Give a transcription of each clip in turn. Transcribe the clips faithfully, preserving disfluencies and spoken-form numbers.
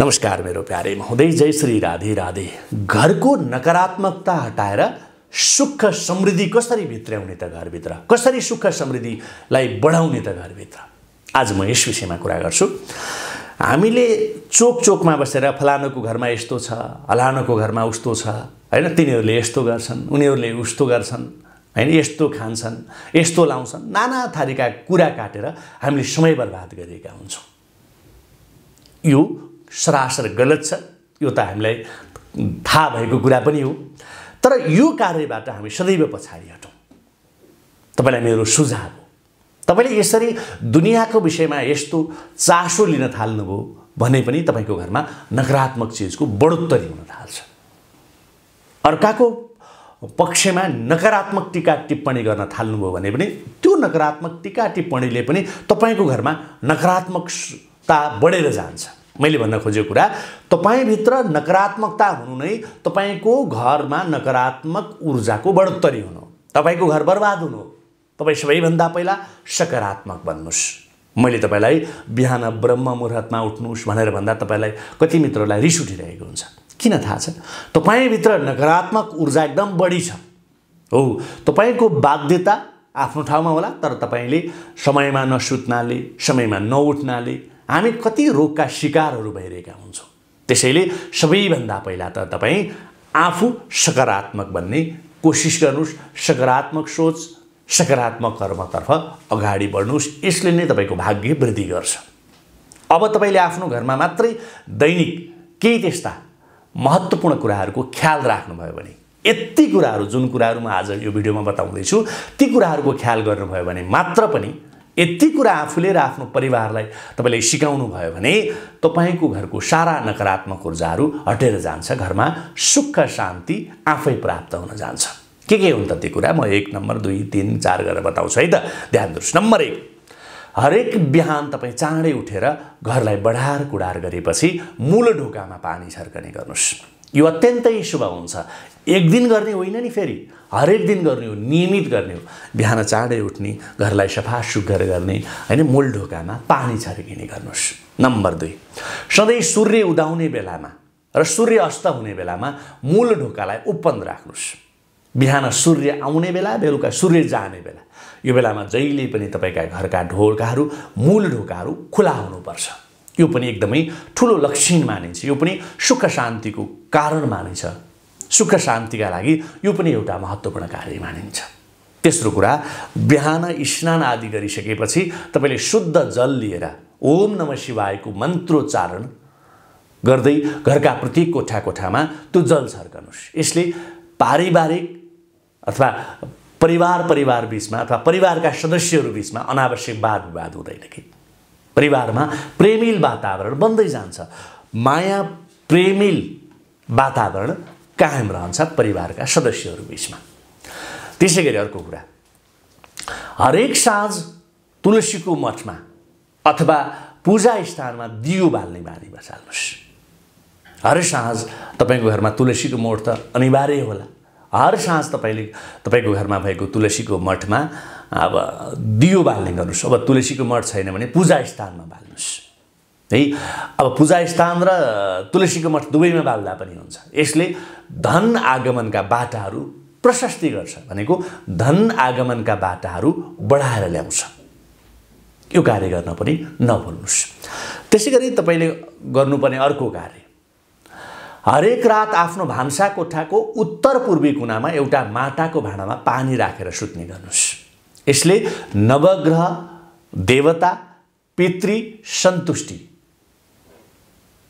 नमस्कार मेरो प्यारे महोदय, जय श्री राधे राधे। घर को नकारात्मकता हटाएर सुख समृद्धि कसरी भित्र्याउने त, घरभित्र कसरी सुख समृद्धिलाई बढाउने त घरभित्र, आज म यस विषयमा कुरा गर्छु। हामीले चोक चोकमा बसेर फलानुको घरमा यस्तो छ, अलानुको घरमा उस्तो छ, हैन तिनीहरूले यस्तो गर्छन्, उनीहरूले उस्तो गर्छन्, हैन यस्तो खान्छन्, यस्तो लाउँछन्, नाना थरीका कुरा काटेर हामीले समय बर्बाद गरेका हुन्छौँ। यो सरासर गलत छ, यो त हामीलाई थाहा भएको कुरा पनि हो, तर यो कार्यबाट हामी सदैव पछाडि हटौँ। तपाईलाई मेरो सुझाव हो, तपाईले यसरी दुनियाको विषयमा यस्तो चासो लिन थाल्नुभयो भने पनि तपाईको घरमा नकारात्मक चीजको बढोत्तरी हुन थाल्छ। अर्काको पक्षमा नकारात्मक टीका टिप्पणी गर्न थाल्नुभयो भने पनि त्यो नकारात्मक टीका टिप्पणीले पनि तपाईको घरमा नकारात्मकता बढेर जान्छ। मैले भन्न खोजेको कुरा, तपाईभित्र नकारात्मकता हुनु नै तपाईको घरमा नकारात्मक ऊर्जाको बढोत्तरी हुनु, तपाईको घर बर्बाद हुनु। तपाई सबैभन्दा पहिला सकारात्मक बन्नुस्। मैले तपाईलाई बिहान ब्रह्म मुहूर्तमा उठ्नुस् भनेर भन्दा तपाईलाई कति मित्रलाई रिस उठिरहेको हुन्छ, किन थाहा छ? तपाईभित्र नकारात्मक ऊर्जा एकदम बढी छ। हो, तपाईको बाध्यता आफ्नो ठाउँमा होला, तर तपाईले समयमा नसुत्नाले, समयमा नउठ्नाले हामी कति रोगका शिकारहरू भइरहेका हुन्छौँ। त्यसैले सबैभन्दा पहिला त तपाई आफू सकारात्मक बन्ने कोसिस गर्नुस्, सकारात्मक सोच, सकारात्मक कर्मतर्फ अगाडि बढ्नुस्। यसले नै तपाईको भाग्य वृद्धि गर्छ। अब तपाईले आफ्नो घरमा मात्रै दैनिक केही त्यस्ता महत्त्वपूर्ण कुराहरूको ख्याल राख्नुभयो भने, यति कुराहरू जुन कुराहरू म आज यो भिडियोमा बताउँदैछु ती कुराहरूको ख्याल गर्नुभयो भने मात्र पनि, यति कुरा आफूले र आफ्नो परिवारलाई तपाईले सिकाउनु भयो भने तपाईको घरको सारा नकारात्मक ऊर्जाहरू हटेर जान्छ। घरमा सुख शान्ति आफै प्राप्त हुन जान्छ। के के हुन् त ती कुरा, म एक नंबर दुई तीन चार गरेर बताउँछु है त, ध्यान दिनुस्। नंबर एक, हरेक बिहान तपाई चाँडै उठेर घरलाई बढार कुडार गरेपछि मूल ढोकामा पानी छर्कने गर्नुस्। यो अत्यन्तै शुभ हुन्छ। एक दिन गर्ने होइन नि, फेरि हरेक दिन गर्ने हो, नियमित गर्ने हो। बिहान चाँडै उठ्ने, घरलाई सफा सुग्घर गर्ने, हैन मूल ढोकामा पानी छर्किने गर्नुस्। नंबर दुई, सधैँ सूर्य उदाउने बेलामा र सूर्य अस्त हुने बेलामा मूल ढोकालाई ओपन राख्नुस्। बिहान सूर्य आउने बेला, बेलुका सूर्य जाने बेला, यो बेलामा जहिले पनि तपाईका घरका ढोकाहरू, मूल ढोकाहरू खुला हुनुपर्छ। यो पनि एकदमै ठुलो लक्षण मानिन्छ, यो पनि सुख शान्तिको कारण मानिन्छ। सुख शान्तिका लागि यो पनि एउटा महत्त्वपूर्ण कार्य मानिन्छ। तेस्रो कुरा, बिहान स्नान आदि गरिसकेपछि तपाईले शुद्ध जल लिएर ओम नमः शिवायको मन्त्रोच्चारण गर्दै घरका प्रत्येक कोठा कोठामा त्यो जल छर्कनुस्। यसले पारिवारिक अथवा परिवार परिवार बीचमा अथवा परिवारका सदस्यहरू बीचमा अनावश्यक वाद विवाद हुँदैन कि, परिवारमा प्रेमिल वातावरण बन्दै जान्छ। माया प्रेमिल वातावरण कायम रहन्छ परिवारका सदस्यहरू बीचमा। त्यसै गरी अर्को कुरा, हरेक साँझ तुलसीको मठमा अथवा पूजा स्थानमा दियो बाल्ने बानी बसाल्नुस्। हर साँझ तपाईको घरमा तुलसीको मठ त अनिवार्य होला। हर साँझ तपाईले तपाईको घरमा भएको तुलसीको मठमा अब दियो बाल्ने गर्नुस्। अब तुलसीको मठ छैन भने पूजा स्थानमा बाल्नुस् है। अब पूजा स्थान र तुलसीको मठ दुवैमा बाल्दा पनि हुन्छ। यसले धन आगमनका बाटाहरू प्रशस्ति गर्छ, भनेको धन आगमनका बाटाहरू बढाएर ल्याउँछ। यो कार्य गर्न पनि नभुल्नुस्। त्यसै गरी तपाईले गर्नुपर्ने अर्को कार्य, हरेक रात आफ्नो भान्सा कोठाको उत्तर पूर्वी कुनामा एउटा माटाको भाँडामा पानी राखेर सुत्ने गर्नुस्। यसले नवग्रह, देवता, पितृ सन्तुष्टि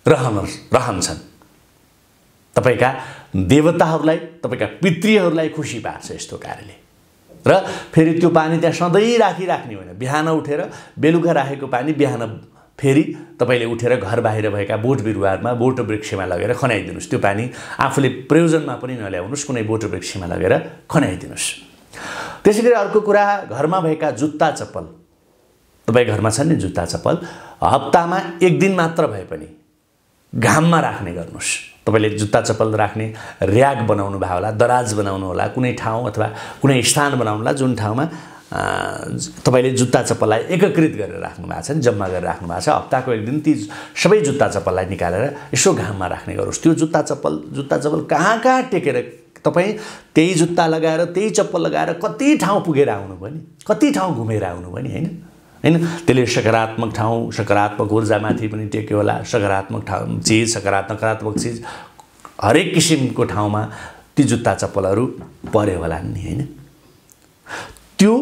रहन रहन्छन्। तपाईका देवताहरूलाई, तपाईका पितृहरूलाई खुसी पार्छ यस्तो कार्यले। र फेरि त्यो पानी त्यहाँ सधैँ राखिराख्ने होइन, बिहान उठेर बेलुका राखेको पानी बिहान फेरि तपाईले उठेर घर बाहिर भएका बोट बिरुवामा, बोट वृक्षमा लगेर खनाइदिनुस्। त्यो पानी आफूले प्रयोजनमा पनि नल्याउनुस्, कुनै बोट वृक्षमा लगेर खनाइदिनुस्। त्यसै गरी अर्को कुरा, घरमा भएका जुत्ता चप्पल, तपाईँ घरमा छन् नि जुत्ता चप्पल, हप्तामा एक दिन मात्र भए पनि घाममा राख्ने गर्नुस्। तपाईले जुत्ता चप्पल राख्ने र्याक बनाउनु भयो होला, दराज बनाउनु होला, कुनै ठाउँ अथवा कुनै स्थान बनाउनु होला जुन ठाउँमा तपाईले जुत्ता चप्पललाई एकीकृत गरेर राख्नु भएको छ नि, जम्मा गरेर राख्नु भएको छ। हप्ताको एक दिन ती सबै जुत्ता चप्पललाई निकालेर यसो घाममा राख्ने गर्नुस्। त्यो जुत्ता चप्पल जुत्ता चप्पल कहाँ कहाँ टेकेर तपाई त्यही जुत्ता लगाएर त्यही चप्पल लगाएर कति ठाउँ पुगेर आउनु भयो नि, कति ठाउँ घुमेर आउनु भयो नि, हैन हैन। त्यसले सकारात्मक ठाउँ सकारात्मक ऊर्जामाथि पनि टेक्यो होला, सकारात्मक ठाउँ चीज सकारात्मकतात्मक चीज हरेक किसिमको ठाउँमा ती जुत्ता चप्पलहरू पर्यो होला नि, हैन। त्यो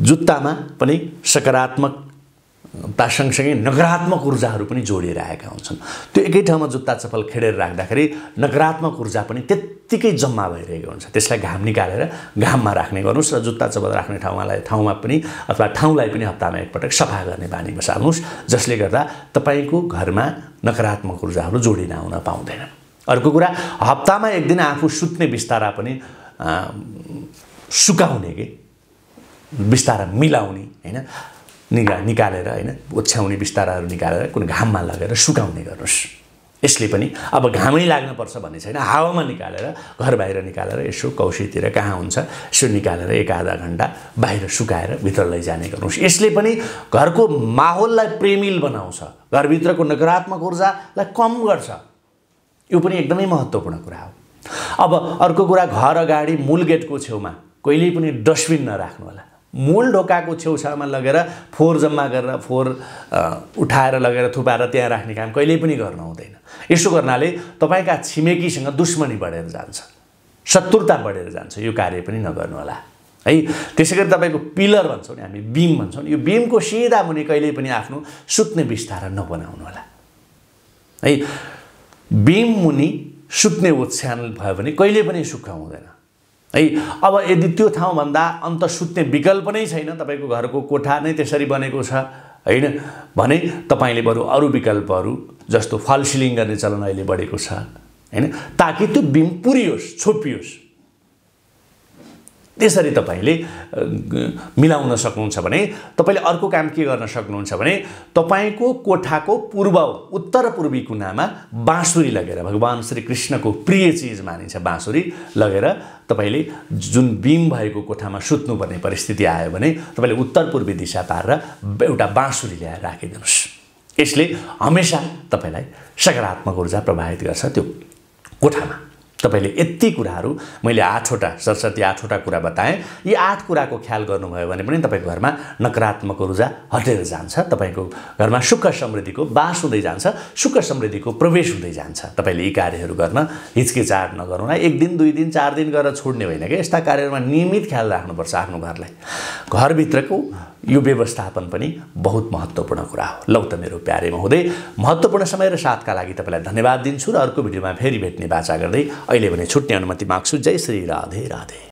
जुत्तामा पनि सकारात्मकता सँगसँगै नकारात्मक ऊर्जाहरू पनि जोडिएर आएका हुन्छन्। त्यो एकै ठाउँमा जुत्ता चप्पल खेडेर राख्दाखेरि नकारात्मक ऊर्जा पनि त्यत्तिकै जम्मा भइरहेको हुन्छ। त्यसलाई घाम निकालेर घाममा राख्ने गर्नुस् र जुत्ता चप्पल राख्ने ठाउँलाई ठाउँमा पनि अथवा ठाउँलाई पनि हप्तामा एकपटक सफा गर्ने बानी बसाल्नुस्, जसले गर्दा तपाईको घरमा नकारात्मक ऊर्जाहरू जोडिन आउन पाउँदैन। अर्को कुरा, हप्तामा एक दिन आफू सुत्ने बिस्तारा पनि सुकाउने के बिस्तारा मिलाउने, हैन, निगा निकालेर, हैन, ओछ्याउने बिस्ताराहरू निकालेर कुनै घाममा लगेर सुकाउने गर्नुस्। यसले पनि अब घामै लाग्न पर्छ भन्ने छैन, हावामा निकालेर घर बाहिर निकालेर यसो कौशीतिर कहाँ हुन्छ यसो निकालेर एक आधा घण्टा बाहिर सुकाएर भित्र लैजाने गर्नुस्। यसले पनि घरको माहौललाई प्रेमिल बनाउँछ, घरभित्रको नकारात्मक ऊर्जालाई कम गर्छ। यो पनि एकदमै महत्त्वपूर्ण कुरा हो। अब अर्को कुरा, घर अगाडि मूल गेटको छेउमा कहिल्यै पनि डस्टबिन नराख्नु होला। मूल ढोकाको छेउछाउमा लगेर फोहोर जम्मा गरेर फोहोर उठाएर लगेर थुपाएर त्यहाँ राख्ने काम कहिल्यै पनि गर्नु हुँदैन। यसो गर्नाले तपाईका छिमेकीसँग दुश्मनी बढेर जान्छ, शत्रुता बढेर जान्छ। यो कार्य पनि नगर्नु होला है। त्यसै गरी तपाईको पिलर भन्छौँ नि, हामी बिम भन्छौँ नि, यो बिमको सिधा मुनि कहिल्यै पनि आफ्नो सुत्ने बिस्तारा नबनाउनु होला है। बिम मुनि सुत्ने ओछ्यान भयो भने कहिल्यै पनि सुक्खा हुँदैन है। अब यदि त्यो ठाउँभन्दा अन्त सुत्ने विकल्प नै छैन, तपाईको घरको कोठा नै त्यसरी बनेको छ, हैन, भने तपाईले बरु अरू विकल्पहरू जस्तो फल सिलिङ गर्ने चलन अहिले बढेको छ, हैन, ताकि त्यो बिम पुरियोस् छोपियोस्। त्यसरी तपाईले मिलाउन सक्नुहुन्छ भने तपाईले अर्को काम के गर्न सक्नुहुन्छ भने तपाईको कोठाको पूर्व उत्तर पूर्वी कुनामा बाँसुरी लगेर, भगवान श्री कृष्णको प्रिय चीज मानिन्छ बाँसुरी, लगेर तपाईले जुन बिम भएको कोठामा सुत्नुपर्ने परिस्थिति आयो भने तपाईले उत्तर पूर्वी दिशा पारेर एउटा बाँसुरी ल्याएर राखिदिनुस्। यसले हमेशा तपाईलाई सकारात्मक ऊर्जा प्रभावित गर्छ त्यो कोठामा। तपाईले यति कुराहरू, मैले आठवटा सरस्वती आठवटा कुरा बताएँ, यी आठ कुराको ख्याल गर्नुभयो भने पनि तपाईँको घरमा नकारात्मक ऊर्जा हटेर जान्छ, तपाईँको घरमा सुख समृद्धिको वास हुँदै जान्छ, सुख समृद्धिको प्रवेश हुँदै जान्छ। तपाईँले यी कार्यहरू गर्न हिचकिचाहट नगरौँला। एक दिन दुई दिन चार दिन गरेर छोड्ने होइन कि, यस्ता कार्यहरूमा नियमित ख्याल राख्नुपर्छ आफ्नो घरलाई। घरभित्रको यो व्यवस्थापन पनि बहुत महत्त्वपूर्ण कुरा हो। लौ त मेरो प्यारे महोदय, महत्त्वपूर्ण समय र साथका लागि तपाईँलाई धन्यवाद दिन्छु र अर्को भिडियोमा फेरि भेट्ने बाचा गर्दै अहिले भने छुट्ने अनुमति माग्छु। जय श्री राधे राधे।